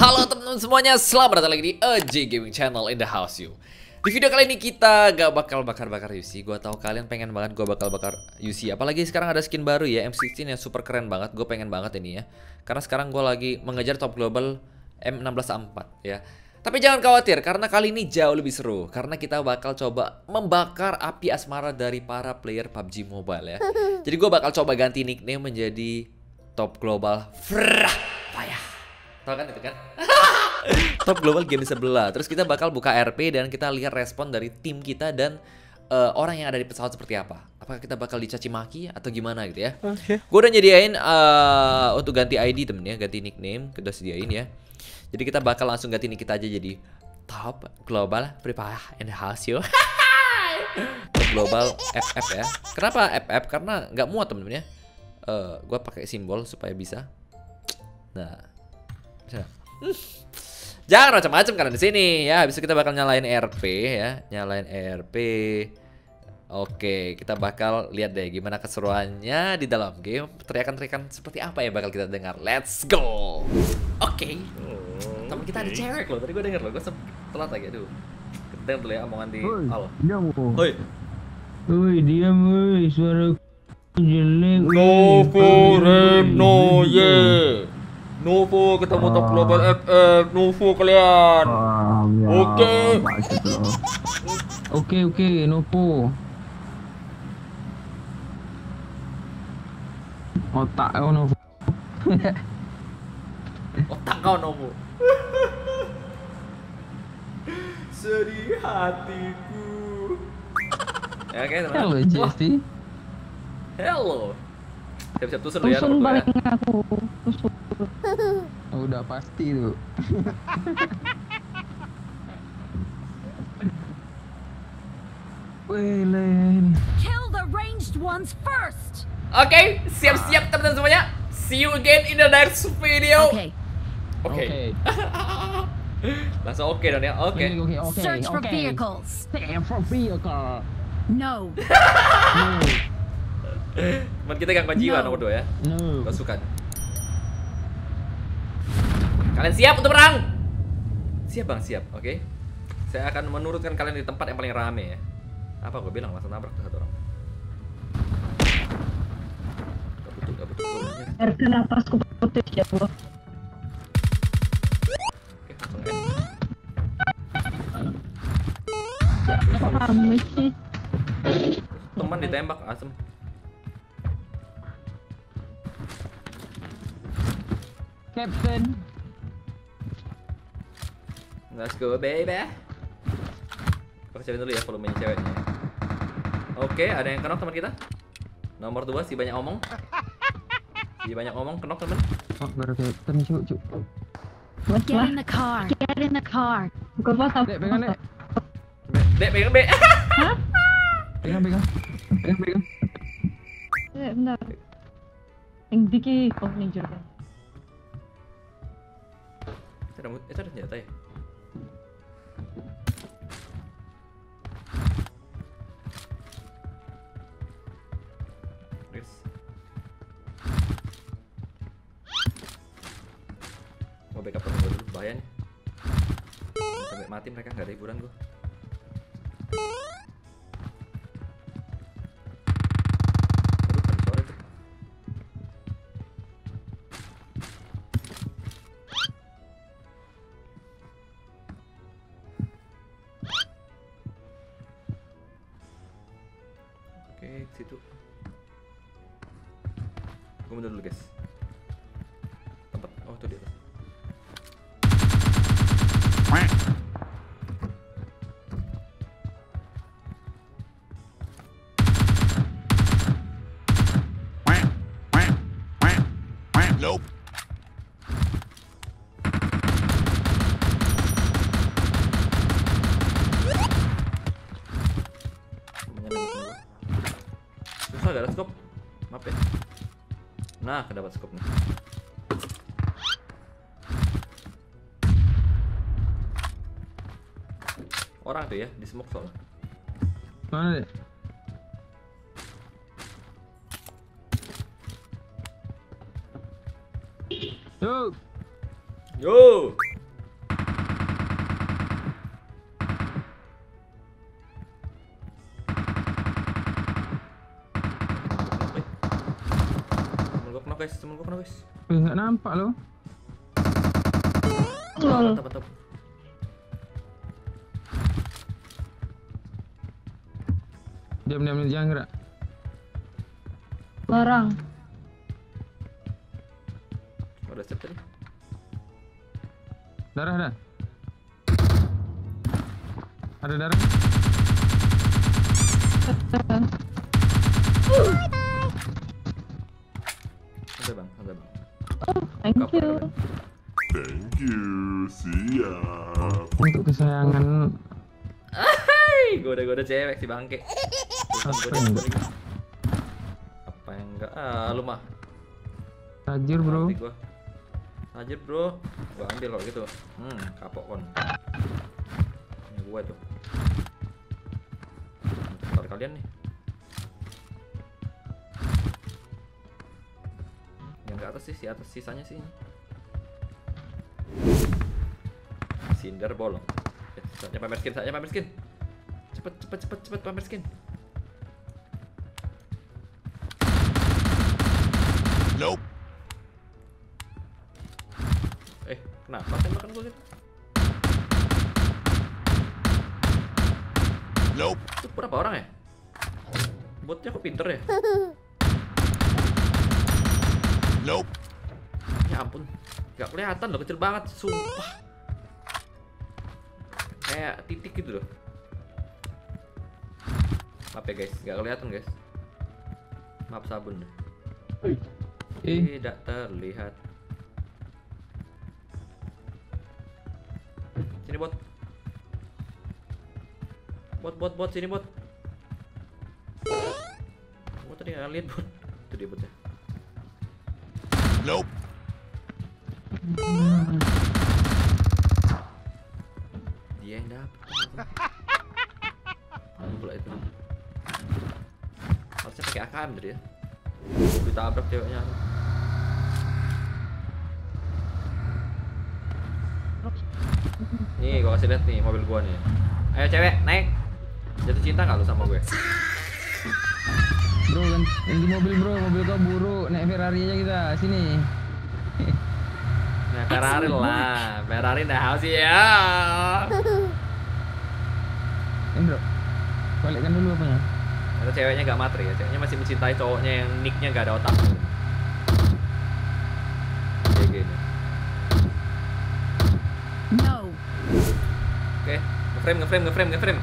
Halo teman-teman semuanya, selamat datang lagi di EJ Gaming Channel in the house you. Di video kali ini kita gak bakal bakar-bakar UC. Gua tahu kalian pengen banget gua bakal bakar UC. Apalagi sekarang ada skin baru ya, M16 yang super keren banget. Gue pengen banget ini ya, karena sekarang gue lagi mengejar top global M16A4 ya. Tapi jangan khawatir, karena kali ini jauh lebih seru. Karena kita bakal coba membakar api asmara dari para player PUBG Mobile ya. Jadi gue bakal coba ganti nickname menjadi Top Global Frapaya. Tau kan itu kan? Top Global Game sebelah. Terus kita bakal buka RP dan kita lihat respon dari tim kita dan orang yang ada di pesawat seperti apa. Apakah kita bakal dicaci maki atau gimana gitu ya. Okay. Gue udah nyediain untuk ganti ID temen ya, ganti nickname. Udah sediain ya. Jadi kita bakal langsung ganti ini kita aja jadi Top Global Prepare and House yo. Top Global FF ya. Kenapa FF? Karena nggak muat temen-temen ya. Gue pakai simbol supaya bisa. Nah, jangan macam-macam karena di sini ya. Habis itu kita bakal nyalain RP ya, nyalain RP. Oke, kita bakal lihat deh gimana keseruannya di dalam game. Teriakan-teriakan seperti apa ya bakal kita dengar. Let's go. Oke. Tapi kita ada cewek loh. Tadi gue denger loh, gue telat lagi. Aduh. Kedengar tuh ya omongan di halo. Hoi. Hoi, diam woi, suara jelek. No forever no yeah. Novo ketemu Top Global FF, Novo kalian. Oke. Oke, Novo. Otak kau Novo. Otak kau Novo. Seri hatiku. Ya oke, teman. Hello Jesti. Hello. Siap-siap tuh ya, balik aku. Oh, udah pasti tuh. Kill the ranged ones first. Oke, siap-siap teman-teman semuanya. See you again in the next video. Oke. Langsung oke dong ya. Oke. Search for vehicles. Search for vehicle. No. Teman kita gangguan jiwa nomor 2 ya. Gak suka. Kalian siap untuk perang? Siap bang, siap. Oke. Saya akan menurunkan kalian di tempat yang paling rame ya. Apa gue bilang langsung nabrak tuh satu orang. Gak butuh. RT napasku putih ya Allah. Teman ditembak asem. Captain. Let's go baby. Kita cari dulu ya volumenya ceweknya. Oke, ada yang kenok teman kita. Nomor 2 si banyak omong. Si banyak omong kenok teman. Oh, baru captain cuk. Get in the car. Get in the car. Bukan pasap. Dek pegang dek. Dek pegang dek. Hah? Pegang. Bentar. Yang dikit oh nih juragan. Itu ada senjata ya? Please. Mau backup temen gue dulu, bahaya nih. Sampai mati mereka, gak ada hiburan gue. Situ gue mundur dulu guys. Tempat oh itu di atas. Nope. Gak ada scope, maaf ya. Nah, kedapat scope nih. Orang tuh ya, di smoke soalnya. Mana deh? Yo. guys, temen gua kena guys. Nggak nampak lo. Top. Diam jangan gerak. Larang. Udah set tadi. Darah dah. Ada darah. Santai bang. Oh, thank you, siap. Untuk kesayangan. Hai, goda-goda cewek si bangke. Apa yang enggak? Ah, lu mah. Tajir bro. Gua ambil kalau gitu. Kapok kon. Ini gua tuh. Ntar kalian nih. Yang ke atas sih, si atas sisanya sih. Cinder bolong. Saatnya pamer skin. Cepet pamer skin. Nope. Kenapa tembakan gua gitu? Nope. Itu berapa orang ya? Botnya kok pinter ya? Nope. Ya ampun, gak kelihatan loh, kecil banget, sumpah. Kayak titik gitu loh. Maaf ya guys, gak kelihatan guys. Maaf sabun deh. Tidak terlihat. Sini bot. Bot sini bot. Gua tadi gak lihat bot. Itu dia botnya. Nope. Dia yang dapat. Mana pula itu? Harusnya pakai AKM tadi ya. Ditabrak ceweknya. Nih gua kasih lihat nih mobil gua nih. Ayo cewek, naik. Jatuh cinta enggak lu sama gue? Bro, ganti mobil bro, mobil gua buru, naik Ferrari aja kita. Sini. Nah, Ferrari lah. Ferrari dah haus ya. Bro, balikkan dulu apanya? Karena ceweknya gak matre ya, ceweknya masih mencintai cowoknya yang nicknya gak ada otak. Kayak gini. No. Oke, ngeframe.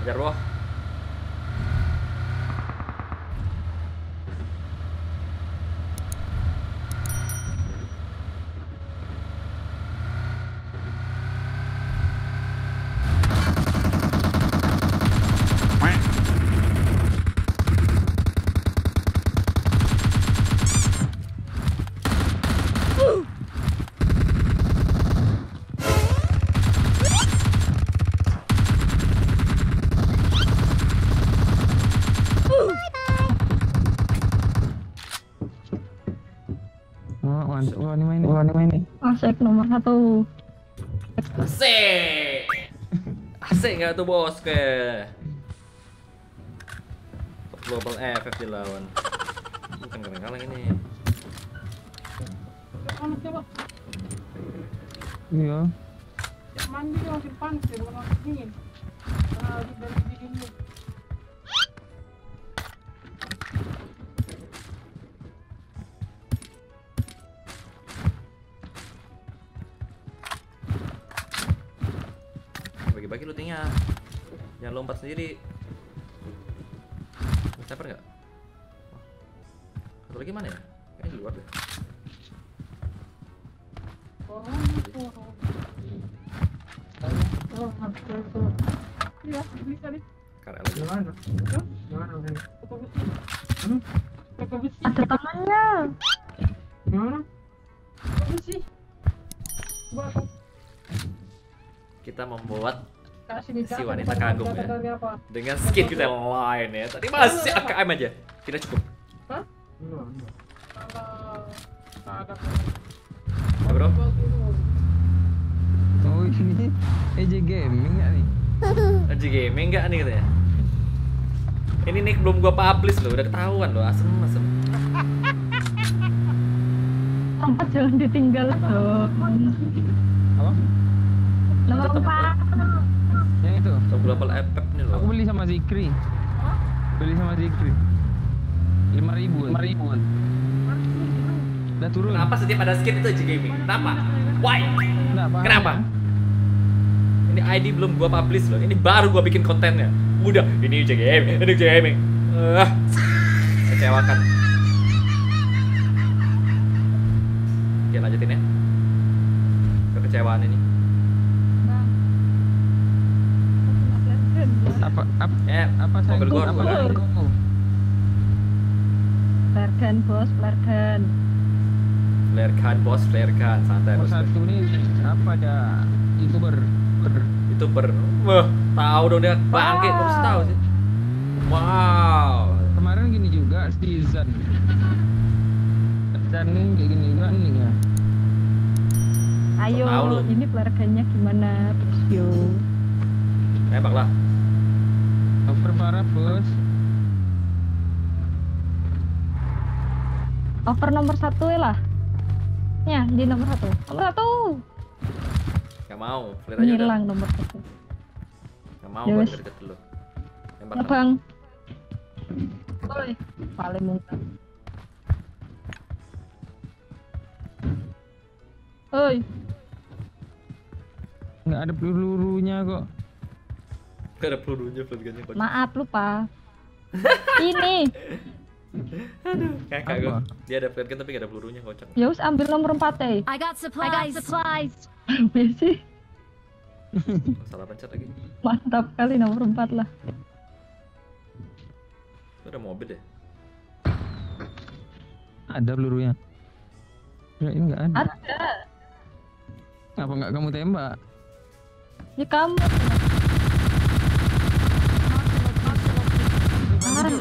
Ajar bro. Wah ini main. Asik nomor 1. Asik nggak tuh bos ke? Global FF dilawan. Bukan kaleng-kaleng ini. Iya. Mandi langsung panci bukan langsung dingin. Bagi lootingnya, jangan lompat sendiri. Sniper nggak? Satu lagi mana ya? Kayaknya di luar deh. Ada tangannya. Kita membuat si wanita kagum ya dengan skin kita yang lain ya. Tadi masih AKM aja, tidak cukup. bro? Oh ini EJ Gaming nggak nih? EJ Gaming nggak nih katanya? Ini nick belum gua publish loh, udah ketahuan loh, asem. Lompat jangan ditinggal loh. Apa? Lompat. Yang itu? Global FF nih loh. Aku beli sama Zikri. Beli sama Zikri. 5.000-an. Udah turun. Kenapa setiap ada skip itu EJ Gaming? Kenapa? Why? Kenapa? Ini ID belum gua publish loh. Ini baru gua bikin kontennya. Udah, ini EJ Gaming. Ini EJ Gaming. Kecewakan. Oke, lanjutin ya. Kekecewaan ini. Apa? Flarekan bos, santai bos. Satu ini apa ada youtuber. Wah, tahu dong dia bangkit terus tahu sih. Wow. Kemarin gini juga si Zan. Dan kayak gini juga nih ya. Ayo, ini flarekannya gimana, Bro? Tembaklah. Overparah bos. Over nomor 1 lah. Ya, di nomor 1. Nomor 1. Gak mau, clear aja. Hilang nomor 1. Gak mau gua deket dulu. Tembak. Abang. Oi, paling muntah. Oi. Enggak ada pelurunya kok. Enggak ada pelurunya flatgannya kok. Maaf lupa. Ini. Aduh, kakak gue. Dia ada flaregun tapi gak ada pelurunya, kocak. Ya us ambil nomor 4, eh. I got supplies. Besi. Salah pencet lagi. Mantap kali nomor 4 lah. Itu ada mobil deh. Ada pelurunya. Ya ini enggak ada. Ada. Kenapa enggak kamu tembak? Ya kamu.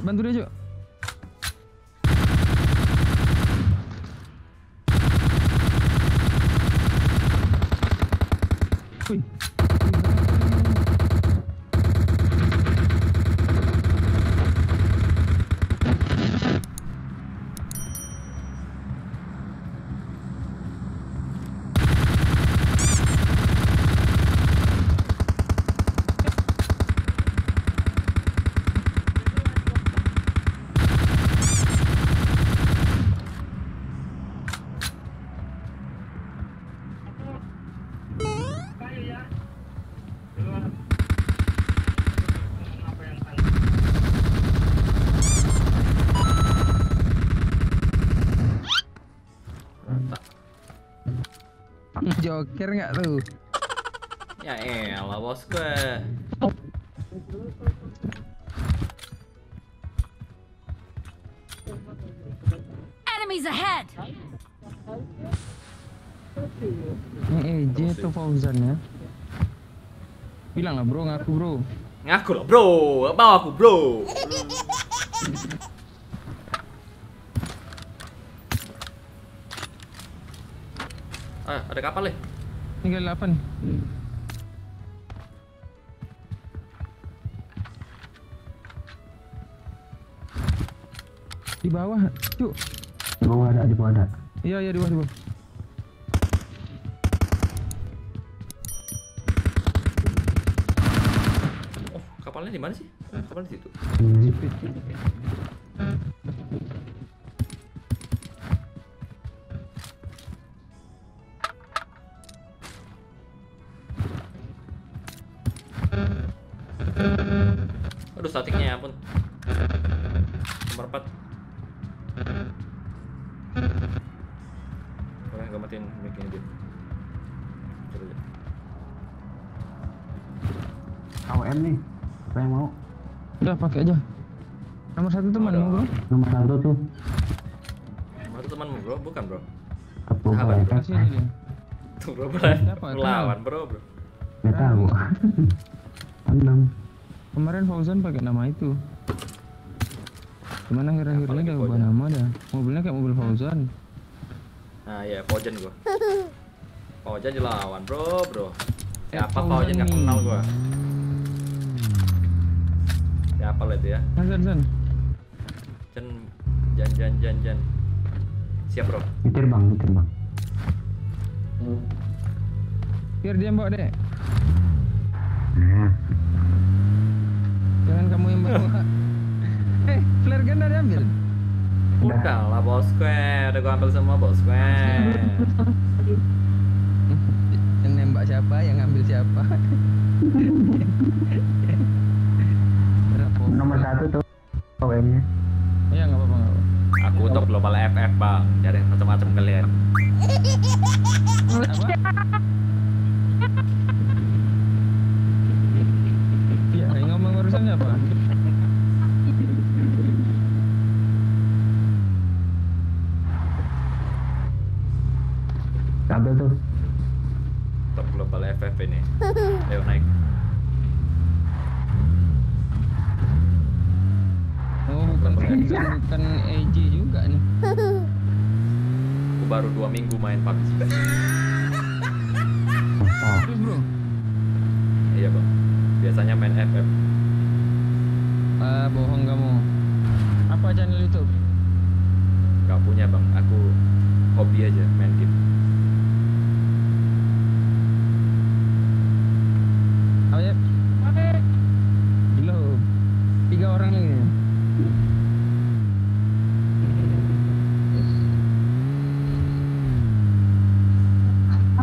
Bantu dia, Cuk. Joker nggak tuh? Ya elah bos gue. Enemies ahead. EJ tuh Fauzan ya. Bilang lah bro, ngaku bro. Ngaku loh bro, gak mau aku bro. Ah, ada kapal deh. 38. Di bawah, Cuk. Di bawah ada, di bawah ada. Iya, di bawah. Oh, kapalnya di mana sih? Kapal di situ. Aduh, statiknya ya ampun. Nomor 4. Boleh gak matiin mic-nya dia. Coba aja. AKM nih, apa yang mau? Udah, pakai aja. Nomor 1 temanmu bro. Nomor 1 tuh. Nomor 1 temanmu bro, bukan bro. Sahabat bro. Tuh bro, melawan bro. Gak tahu. Kemarin Fauzan pakai nama itu. Gimana akhir-akhirnya udah ubah nama dah. Mobilnya kayak mobil Fauzan. Nah ya Fauzan gua. Fauzan dilawan bro. Siapa Fauzan nggak kenal gua? Siapa lo itu ya? Jan. Siap bro. Nyetir bang. Biar dia mbak deh. Jangan kamu yang bawa. Flare gun udah diambil? Udah lah bosku, udah gua ambil semua bosku. Yang nembak siapa, yang ngambil siapa? Nomor satu tuh OM-nya. Iya nggak apa-apa. Aku top global FF bang, cari macam-macam kalian. Iya, ngomong urusannya apa? Kabel tuh top global FF ini. Ayo naik. Oh bukan EJ juga nih. Aku baru 2 minggu main PUBG. Terus bro? Iya bang, biasanya main FF. Bohong kamu. Apa channel YouTube? Gak punya bang, aku hobi aja main game. Apa ya? Belum. 3 orang lagi.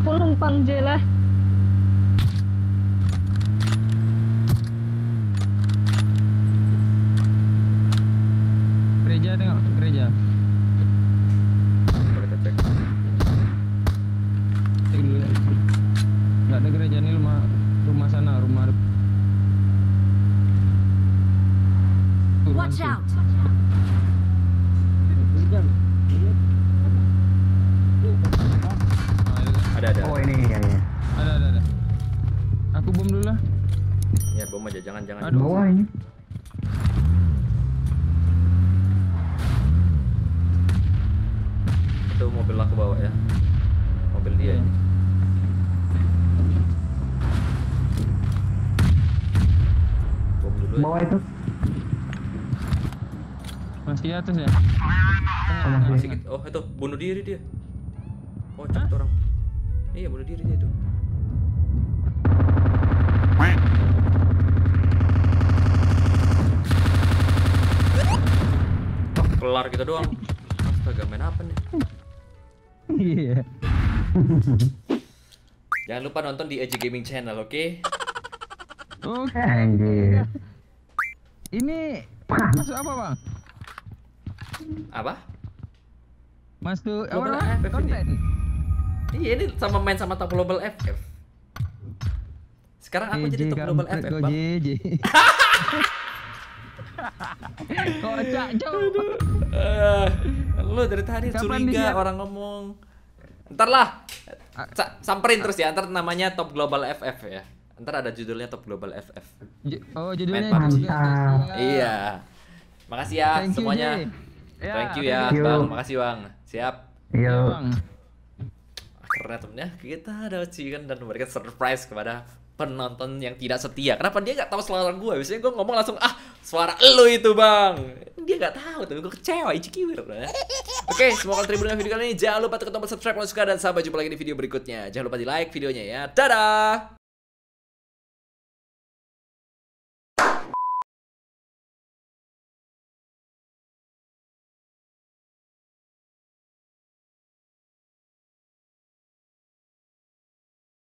Aku numpang je lah. Gereja, tengok gereja. Boleh kita cek. Cek dulu ya. Gak ada gereja ni rumah. Rumah sana, rumah Watch out. Ada. Oh ini ya. Ada. Aku bom dulu lah. Ya bom aja, jangan. Aduh, bawah ini. Itu mobil aku bawa ya. Mobil dia ini. Bawah itu masih atas ya? Masih gitu. Oh itu bunuh diri dia. Oh cek orang. Iya bunuh diri dia itu. Oh, kelar kita doang. Astaga main apa nih? Iya. Jangan lupa nonton di EJ Gaming Channel, oke? Oke. Ini masuk apa bang? Apa? Masuk global FF konten. Iya ini sama main sama top global FF. Sekarang aku jadi top global FF bang. Kocak jauh. Lu dari tadi curiga orang ngomong. Ntar lah, samperin terus ya. Ntar namanya top global FF ya. Ntar ada judulnya top global FF. Oh judulnya PUBG. Iya. Makasih ya semuanya. Thank you ya bang. Makasih bang. Siap. Iya bang. Akhirnya temennya kita ada ujian dan memberikan surprise kepada penonton yang tidak setia. Kenapa dia nggak tahu suara gue? Biasanya gue ngomong langsung suara elu itu bang. Dia nggak tahu tapi gue kecewa. Oke, semoga kalian terhibur dengan video kali ini. Jangan lupa tekan tombol subscribe kalau suka dan sampai jumpa lagi di video berikutnya. Jangan lupa di like videonya ya. Dadah.